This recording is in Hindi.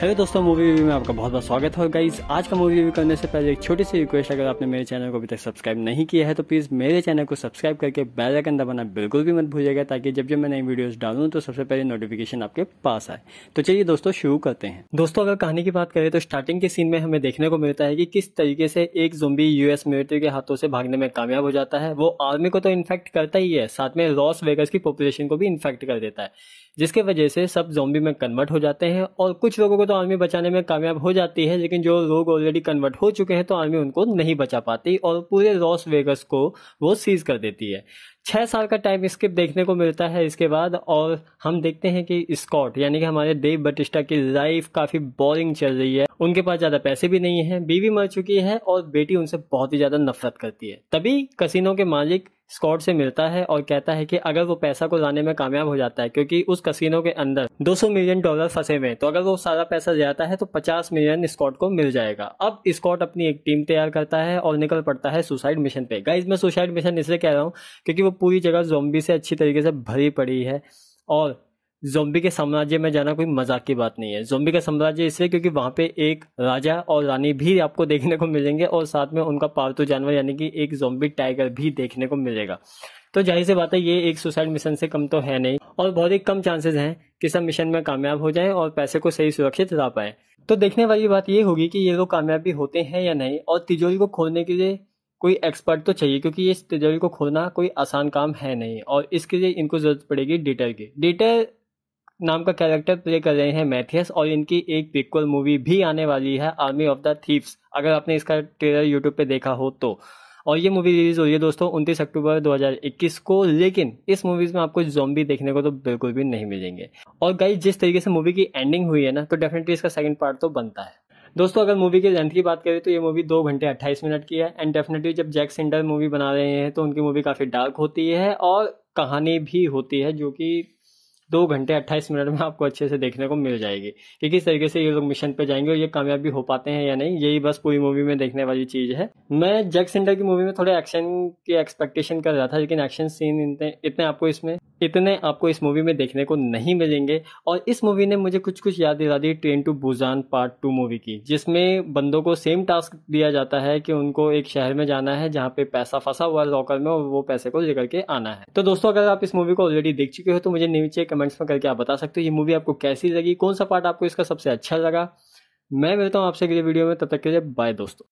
हेलो दोस्तों, मूवी रिव्यू में आपका बहुत बहुत स्वागत है। गाइस, आज का मूवी रिव्यू करने से पहले एक छोटी सी रिक्वेस्ट, अगर आपने मेरे चैनल को अभी तक सब्सक्राइब नहीं किया है तो प्लीज़ मेरे चैनल को सब्सक्राइब करके बेल आइकन दबाना बिल्कुल भी मत भूलिएगा, ताकि जब जब मैं नई वीडियोस डालूँ तो सबसे पहले नोटिफिकेशन आपके पास आए। तो चलिए दोस्तों, शुरू करते हैं। दोस्तों, अगर कहानी की बात करें तो स्टार्टिंग के सीन में हमें देखने को मिलता है कि किस तरीके से एक ज़ोंबी यूएस मिलिट्री के हाथों से भागने में कामयाब हो जाता है। वो आर्मी को तो इन्फेक्ट करता ही है, साथ में लॉस वेगास की पॉपुलेशन को भी इन्फेक्ट कर देता है, जिसके वजह से सब ज़ोंबी में कन्वर्ट हो जाते हैं। और कुछ लोगों को तो आर्मी बचाने में कामयाब हो जाती है, लेकिन जो लोग ऑलरेडी कन्वर्ट हो चुके हैं तो आर्मी उनको नहीं बचा पाती और पूरे लॉस वेगास को वो सीज कर देती है। 6 साल का टाइम स्किप देखने को मिलता है इसके बाद, और हम देखते हैं कि स्कॉट यानी कि हमारे डेव बैटिस्टा की लाइफ काफ़ी बोरिंग चल रही है। उनके पास ज़्यादा पैसे भी नहीं है, बीवी मर चुकी है और बेटी उनसे बहुत ही ज़्यादा नफरत करती है। तभी कसिनो के मालिक स्कॉट से मिलता है और कहता है कि अगर वो पैसा को लाने में कामयाब हो जाता है, क्योंकि उस कसिनो के अंदर $200 मिलियन फंसे हुए हैं, तो अगर वो सारा पैसा जाता है तो 50 मिलियन स्कॉट को मिल जाएगा। अब स्कॉट अपनी एक टीम तैयार करता है और निकल पड़ता है सुसाइड मिशन पे। गाइज, मैं सुसाइड मिशन इसलिए कह रहा हूँ क्योंकि वो पूरी जगह ज़ोंबी से अच्छी तरीके से भरी पड़ी है और ज़ोंबी के साम्राज्य में जाना कोई मजाक की बात नहीं है। ज़ोंबी का साम्राज्य इसलिए क्योंकि वहाँ पे एक राजा और रानी भी आपको देखने को मिलेंगे और साथ में उनका पालतू जानवर यानी कि एक ज़ोंबी टाइगर भी देखने को मिलेगा। तो जाहिर सी बात है, ये एक सुसाइड मिशन से कम तो है नहीं और बहुत ही कम चांसेस हैं कि सब मिशन में कामयाब हो जाएं और पैसे को सही सुरक्षित ला पाएं। तो देखने वाली बात ये होगी कि ये लोग कामयाब भी होते हैं या नहीं, और तिजोरी को खोलने के लिए कोई एक्सपर्ट तो चाहिए, क्योंकि ये तिजोरी को खोलना कोई आसान काम है नहीं और इसके लिए इनको जरूरत पड़ेगी डीटर की। डीटर नाम का कैरेक्टर प्ले कर रहे हैं मैथियस, और इनकी एक प्रीक्वल मूवी भी आने वाली है, आर्मी ऑफ द थीव्स। अगर आपने इसका ट्रेलर यूट्यूब पे देखा हो तो। और ये मूवी रिलीज़ हो रही है दोस्तों 29 अक्टूबर 2021 को, लेकिन इस मूवीज़ में आपको ज़ॉम्बी देखने को तो बिल्कुल भी नहीं मिलेंगे। और गाइस, जिस तरीके से मूवी की एंडिंग हुई है ना, तो डेफिनेटली इसका सेकेंड पार्ट तो बनता है। दोस्तों, अगर मूवी की लेंथ की बात करें तो ये मूवी 2 घंटे 28 मिनट की है, एंड डेफिनेटली जब जैक स्नाइडर मूवी बना रहे हैं तो उनकी मूवी काफ़ी डार्क होती है और कहानी भी होती है जो कि 2 घंटे 28 मिनट में आपको अच्छे से देखने को मिल जाएगी कि किस तरीके से ये लोग मिशन पे जाएंगे और ये कामयाब भी हो पाते हैं या नहीं, यही बस पूरी मूवी में देखने वाली चीज़ है। मैं जैक स्नाइडर की मूवी में थोड़े एक्शन की एक्सपेक्टेशन कर रहा था, लेकिन एक्शन सीन इतने आपको इस मूवी में देखने को नहीं मिलेंगे। और इस मूवी ने मुझे कुछ याद दिला दी Train to Busan part 2 movie की, जिसमें बंदों को सेम टास्क दिया जाता है कि उनको एक शहर में जाना है जहाँ पे पैसा फंसा हुआ है लॉकर में और वो पैसे को लेकर के आना है। तो दोस्तों, अगर आप इस मूवी को ऑलरेडी देख चुके हो तो मुझे नीचे कमेंट्स में करके आप बता सकते हो ये मूवी आपको कैसी लगी, कौन सा पार्ट आपको इसका सबसे अच्छा लगा। मैं मिलता हूँ आपसे अगले वीडियो में, तब तक के लिए बाय दोस्तों।